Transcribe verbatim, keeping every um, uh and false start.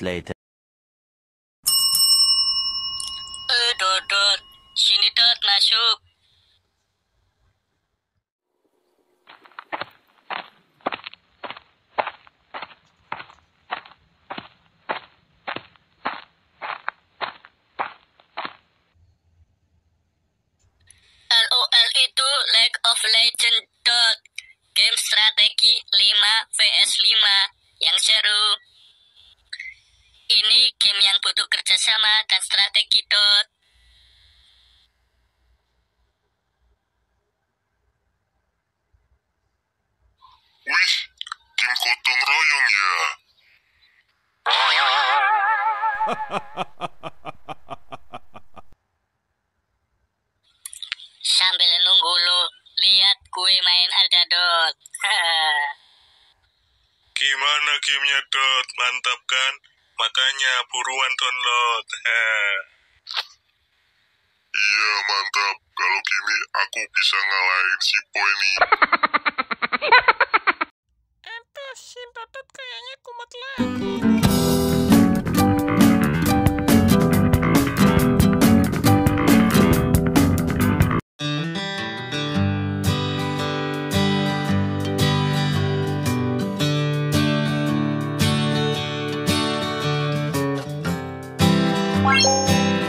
minutes later. Eh, Dot, Dot. Sini, Dot, masuk. L O L itu League of Legend, Dot. Game strategi lima versus lima. Yang seru. Ini game yang butuh kerjasama dan strategi, Dot. Wih, game gotong royong ya. Sambil nunggu lo, lihat gue main aja, Dot. Gimana gamenya, Dot? Mantap kan? Makanya buruan download. Iya, mantap. Kalau gini aku bisa ngalahin si Boy nih. Ente, si Dot kayaknya kumat lagi. Bye.